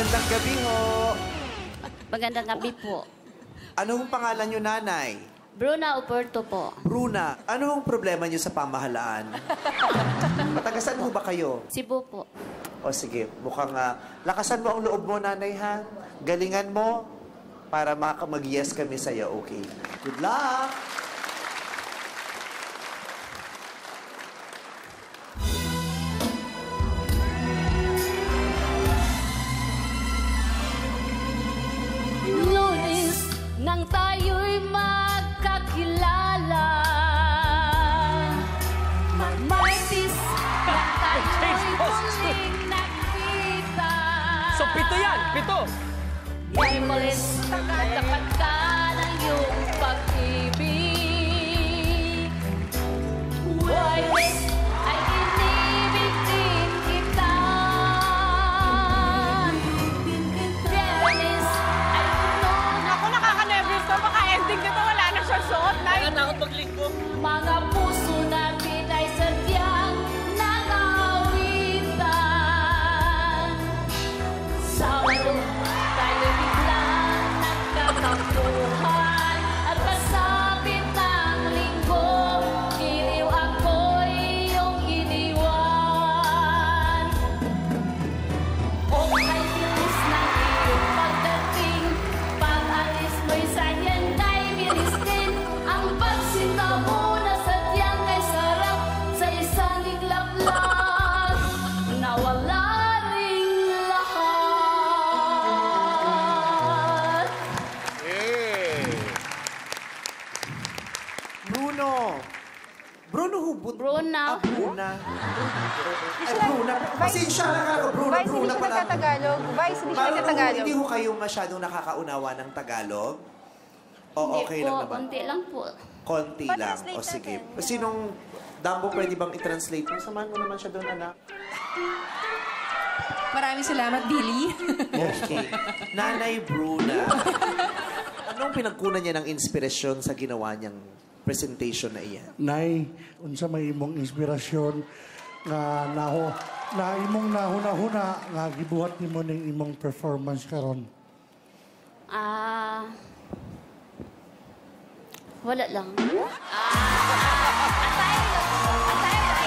Magandang gabi ho. Magandang gabi po. Ano ang pangalan niyo, nanay? Bruna Oporto po. Bruna, ano ang problema niyo sa pamahalaan? Matagasan mo ba kayo? Cebu po. O sige, mukhang lakasan mo ang loob mo, nanay, ha? Galingan mo para mag-yes kami sa'yo, okay? Good luck! Nang tayo'y magkakilala, magmaritis na tayo'y muling nakita. So, pito yan! Pito! Memories, natapat ka ng iyong pag-ibig. Wireless, ay inibig din kita. Mga puso natin ay sadyang nag-awitan. Sa walong tayo'y biglang nagkatampuhan. At pasapit ng linggo, giliw ako'y iyong iniwan. O kay bilis ng iyong pagdating, pag-alis mo'y sadyang ay bilis din. Ang pagsinta mo na sadyang ay sarap sa isang liglaplag na wala ring lahat. Hey! Bruno! Bruno Hubot. Bruna. Bruna. Bruna. Pasensya na nga. Bruna, Vice, Bruna pala. Vice, hindi siya nagtatagalog. Hindi ho kayo masyadong nakakaunawa ng Tagalog? O, okay lang naman. Konti lang po. Konti lang. O, sige. Sinong Dambo pwede bang i-translate mo? Samahan mo naman siya doon, anak. Maraming salamat, Billy. Okay. Nanay Bruna, anong pinagkunan niya ng inspirasyon sa ginawa niyang presentation na iyan? Nay, unsa may imong inspirasyon nga imong nahuna-huna nga gibuhat nimo ning imong performance karon? Wala lang. I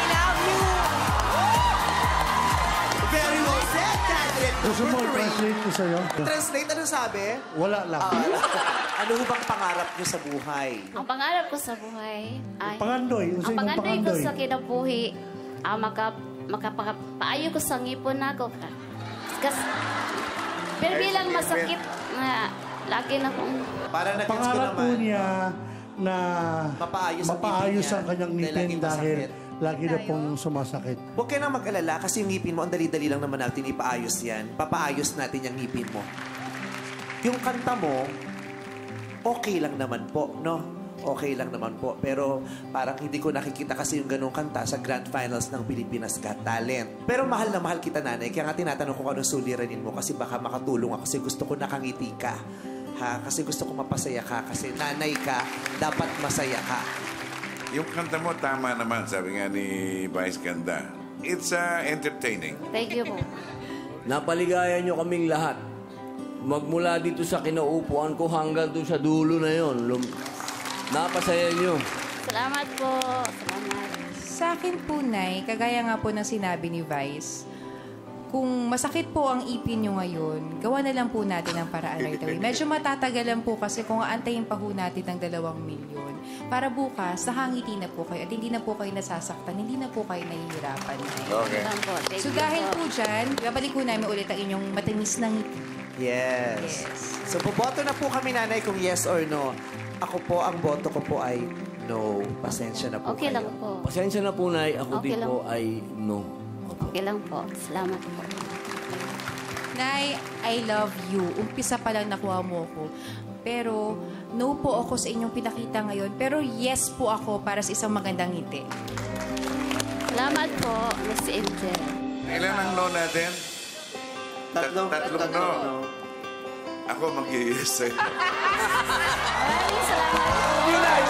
love you! Very well said, Catherine. Gusto mo i-translate ko sa'yo? Translate? Ano sabi? Wala lang. Ano bang pangarap niyo sa buhay? Ang pangarap ko sa buhay ay... Pangandoy. Ang pangandoy ko sa kinabuhi, makapaayo ko sa ngipon ako. Kasi, pero bilang masakit na lagi na kong... Pangarap ko niya na mapaayos ang kanyang ngipin dahil lagi na pong sumasakit. Huwag kayo na mag-alala kasi yung ngipin mo, ang dali-dali lang naman natin ipaayos yan. Papaayos natin yung ngipin mo. Yung kanta mo, okay lang naman po, no? Okay lang naman po. Pero parang hindi ko nakikita kasi yung ganung kanta sa Grand Finals ng Pilipinas Got Talent. Pero mahal na mahal kita, nanay. Kaya nga tinatanong ko kung anong suliranin mo kasi baka makatulong ako kasi gusto ko nakangiti ka. Ha? Kasi gusto ko mapasaya ka. Kasi nanay ka, dapat masaya ka. Yung kanta mo, tama naman. Sabi nga ni Vice Ganda. It's entertaining. Thank you po. Napaligaya nyo kaming lahat. Magmula dito sa kinaupuan ko hanggang doon sa dulo na yon. Napasaya nyo. Salamat po. Salamat. Sa akin po, Nay, kagaya nga po ng sinabi ni Vice, kung masakit po ang ipin nyo ngayon, gawa na lang po natin ang paraan right away. Medyo matatagalan po kasi kung aantayin pa po natin ng 2 milyon. Para bukas, nakangiti na po kayo at hindi na po kayo nasasaktan, hindi na po kayo nahihirapan. Okay. So dahil po dyan, babalik po namin ulit ang inyong matamis ng ngiti. Yes. So boboto na po kami, nanay, kung yes or no. Ako po, ang boto ko po ay no. Pasensya na po kayo. Okay lang po. Pasensya na po, Nay. Ako din po ay no. Okay lang po. Salamat po. Nay, I love you. Umpisa pa lang nakuha mo ako. Pero, no po ako sa inyong pinakita ngayon. Pero yes po ako para sa isang magandang ngiti. Salamat po, Miss Angel. Ilan ang no natin? Tatlong no. Ako mag-yes sa'yo. Maraming salamat po. We love you,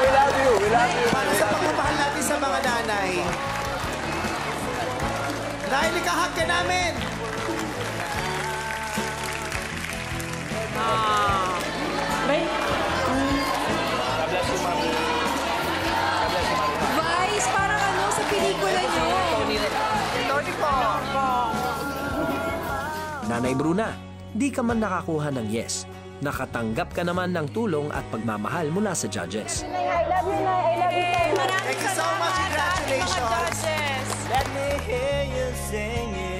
we love you, we love you. Para sa pagmamahal natin sa mga nanay. Dahil ikahag ka namin! Nanay Bruna, di ka man nakakuha ng yes, nakatanggap ka naman ng tulong at pagmamahal mula sa judges. I love you, Nay. I love you, Nay. Thank you so much. Congratulations. Let me hear you singing.